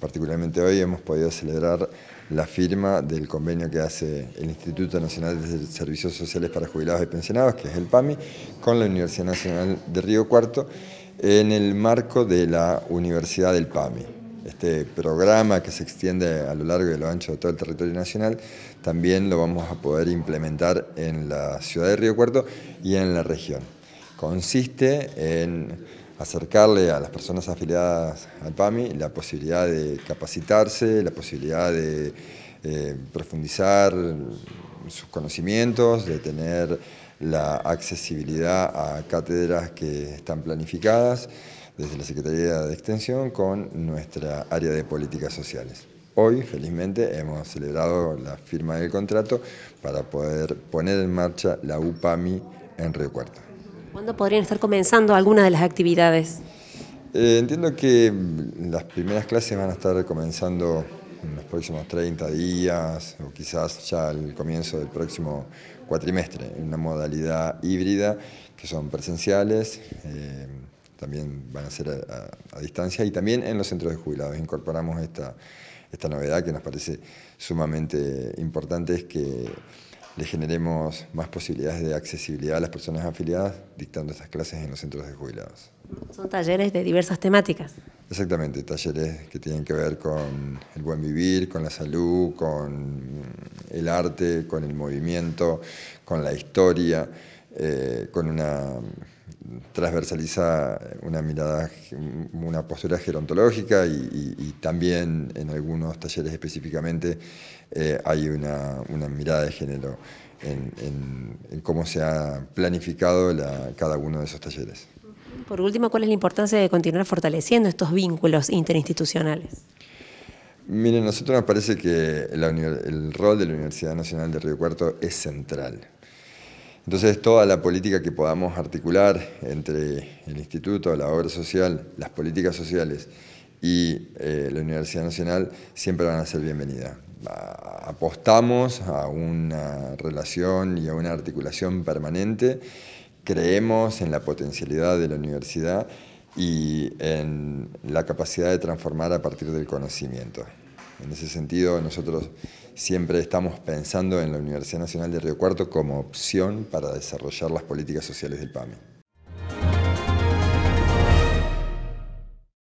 Particularmente hoy hemos podido celebrar la firma del convenio que hace el Instituto Nacional de Servicios Sociales para Jubilados y Pensionados, que es el PAMI, con la Universidad Nacional de Río Cuarto, en el marco de la Universidad del PAMI. Este programa que se extiende a lo largo y a lo ancho de todo el territorio nacional, también lo vamos a poder implementar en la ciudad de Río Cuarto y en la región. Consiste en acercarle a las personas afiliadas al PAMI la posibilidad de capacitarse, la posibilidad de profundizar sus conocimientos, de tener la accesibilidad a cátedras que están planificadas desde la Secretaría de Extensión con nuestra área de políticas sociales. Hoy, felizmente, hemos celebrado la firma del contrato para poder poner en marcha la UPAMI en Río Cuarto. ¿Cuándo podrían estar comenzando algunas de las actividades? Entiendo que las primeras clases van a estar comenzando en los próximos 30 días o quizás ya al comienzo del próximo cuatrimestre, en una modalidad híbrida que son presenciales, también van a ser a distancia y también en los centros de jubilados. Incorporamos esta novedad que nos parece sumamente importante, es que le generemos más posibilidades de accesibilidad a las personas afiliadas dictando estas clases en los centros de jubilados. Son talleres de diversas temáticas. Exactamente, talleres que tienen que ver con el buen vivir, con la salud, con el arte, con el movimiento, con la historia, con una transversaliza una mirada, una postura gerontológica y también en algunos talleres específicamente hay una mirada de género en cómo se ha planificado cada uno de esos talleres. Por último, ¿cuál es la importancia de continuar fortaleciendo estos vínculos interinstitucionales? Miren, a nosotros nos parece que el rol de la Universidad Nacional de Río Cuarto es central. Entonces, toda la política que podamos articular entre el Instituto, la obra social, las políticas sociales y la Universidad Nacional siempre van a ser bienvenidas. Apostamos a una relación y a una articulación permanente, creemos en la potencialidad de la universidad y en la capacidad de transformar a partir del conocimiento. En ese sentido, nosotros siempre estamos pensando en la Universidad Nacional de Río Cuarto como opción para desarrollar las políticas sociales del PAMI.